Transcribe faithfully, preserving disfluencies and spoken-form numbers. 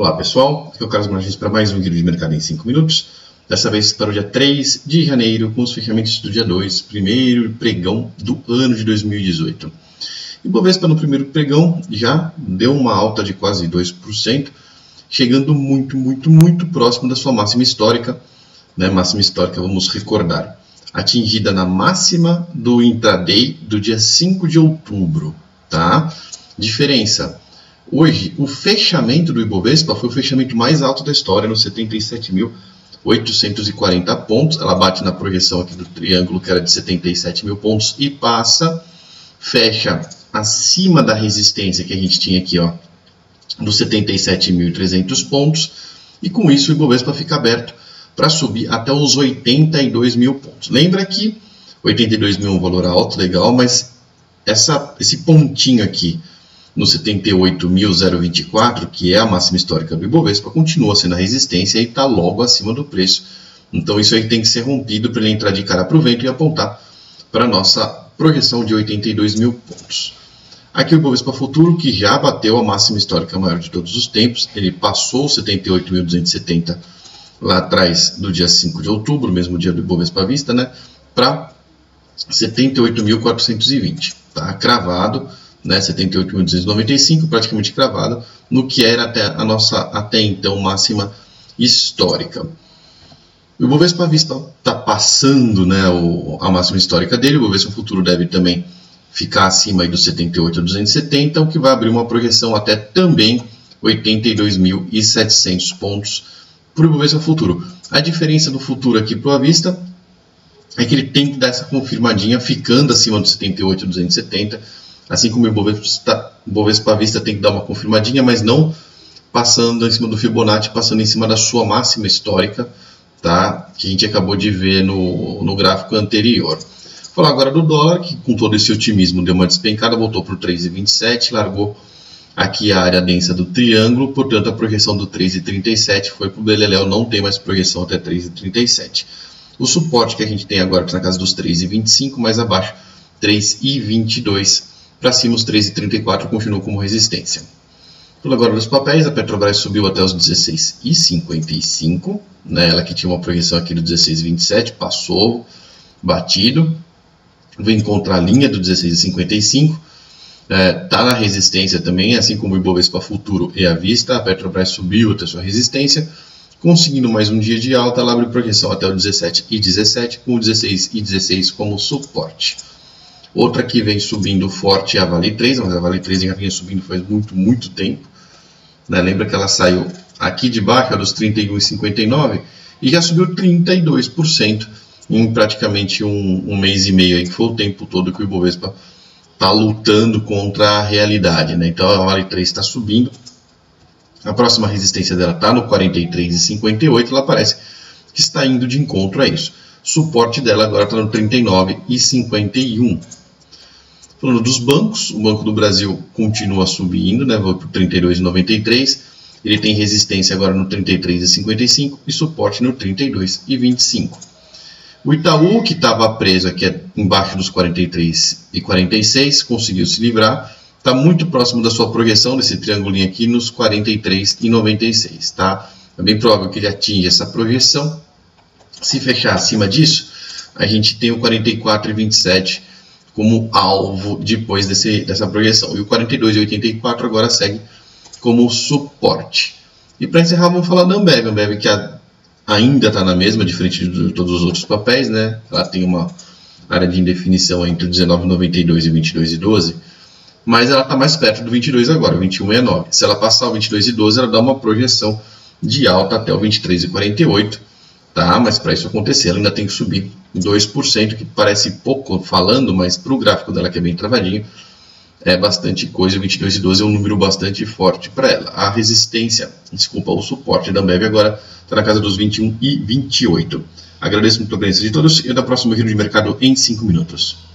Olá pessoal, aqui é o Carlos Martins para mais um Giro de Mercado em cinco minutos, dessa vez para o dia três de janeiro, com os fechamentos do dia dois, primeiro pregão do ano de dois mil e dezoito. E o Ibovespa no primeiro pregão já deu uma alta de quase dois por cento, chegando muito, muito, muito próximo da sua máxima histórica, né? Máxima histórica, vamos recordar, atingida na máxima do intraday do dia cinco de outubro, tá? Diferença. Hoje, o fechamento do Ibovespa foi o fechamento mais alto da história, nos setenta e sete mil oitocentos e quarenta pontos. Ela bate na projeção aqui do triângulo, que era de setenta e sete mil pontos, e passa, fecha acima da resistência que a gente tinha aqui, ó, dos setenta e sete mil e trezentos pontos. E com isso, o Ibovespa fica aberto para subir até os oitenta e dois mil pontos. Lembra que oitenta e dois mil é um valor alto, legal, mas essa, esse pontinho aqui, no setenta e oito mil e vinte e quatro, que é a máxima histórica do Ibovespa, continua sendo a resistência e está logo acima do preço. Então isso aí tem que ser rompido para ele entrar de cara para o vento e apontar para a nossa projeção de oitenta e dois mil pontos. Aqui o Ibovespa Futuro, que já bateu a máxima histórica maior de todos os tempos, ele passou setenta e oito mil duzentos e setenta lá atrás do dia cinco de outubro, mesmo dia do Ibovespa à vista, né, para setenta e oito mil quatrocentos e vinte, tá? Cravado, né, setenta e oito mil duzentos e noventa e cinco, praticamente cravada no que era até a nossa até então máxima histórica. O Ibovespa à vista está passando, né, o, a máxima histórica dele. O Ibovespa Futuro deve também ficar acima aí dos setenta e oito mil duzentos e setenta, o que vai abrir uma projeção até também oitenta e dois mil e setecentos pontos para o Ibovespa Futuro. A diferença do futuro aqui para o à vista é que ele tem que dar essa confirmadinha ficando acima dos setenta e oito mil duzentos e setenta. Assim como o Ibovespa, Ibovespa à vista tem que dar uma confirmadinha, mas não passando em cima do Fibonacci, passando em cima da sua máxima histórica, tá? Que a gente acabou de ver no, no gráfico anterior. Vou falar agora do dólar, que com todo esse otimismo deu uma despencada, voltou para o três vírgula vinte e sete, largou aqui a área densa do triângulo, portanto a projeção do três vírgula trinta e sete foi para o beleléu, não tem mais projeção até três vírgula trinta e sete. O suporte que a gente tem agora está na casa dos três vírgula vinte e cinco, mais abaixo três vírgula vinte e dois. Para cima, os três vírgula trinta e quatro continuam como resistência. Pelo agora dos papéis, a Petrobras subiu até os dezesseis vírgula cinquenta e cinco, né? Ela que tinha uma projeção aqui do dezesseis vírgula vinte e sete, passou, batido, vem contra a linha do dezesseis vírgula cinquenta e cinco, está é, na resistência também, assim como o Ibovespa Futuro e à vista. A Petrobras subiu até sua resistência, conseguindo mais um dia de alta. Ela abre projeção até o dezessete vírgula dezessete, com o dezesseis vírgula dezesseis como suporte. Outra que vem subindo forte é a Vale três, mas a Vale três já vinha subindo faz muito, muito tempo, né? Lembra que ela saiu aqui de baixo, dos trinta e um vírgula cinquenta e nove, e já subiu trinta e dois por cento em praticamente um, um mês e meio, aí, que foi o tempo todo que o Ibovespa está lutando contra a realidade, né? Então a Vale três está subindo, a próxima resistência dela está no quarenta e três vírgula cinquenta e oito, ela parece que está indo de encontro a isso. Suporte dela agora está no trinta e nove vírgula cinquenta e um. Falando dos bancos, o Banco do Brasil continua subindo, né, vai para o trinta e dois vírgula noventa e três, ele tem resistência agora no trinta e três vírgula cinquenta e cinco e suporte no trinta e dois vírgula vinte e cinco. O Itaú, que estava preso aqui embaixo dos quarenta e três vírgula quarenta e seis, conseguiu se livrar, está muito próximo da sua projeção desse triangulinho aqui nos quarenta e três vírgula noventa e seis, tá? É bem provável que ele atinja essa projeção. Se fechar acima disso, a gente tem o quarenta e quatro vírgula vinte e sete como alvo depois desse, dessa projeção. E o quarenta e dois vírgula oitenta e quatro agora segue como suporte. E para encerrar, vamos falar da Ambev. A Ambev que a, ainda está na mesma, diferente de todos os outros papéis, né? Ela tem uma área de indefinição entre dezenove vírgula noventa e dois e vinte e dois vírgula doze, mas ela está mais perto do vinte e dois agora, vinte e um vírgula sessenta e nove. Se ela passar o vinte e dois vírgula doze, ela dá uma projeção de alta até o vinte e três vírgula quarenta e oito. Tá, mas para isso acontecer, ela ainda tem que subir dois por cento, que parece pouco falando, mas para o gráfico dela, que é bem travadinho, é bastante coisa. vinte e dois vírgula doze é um número bastante forte para ela. A resistência, desculpa, o suporte da Ambev agora está na casa dos vinte e um vírgula vinte e oito. Agradeço muito a presença de todos e até o próximo Giro de Mercado em cinco minutos.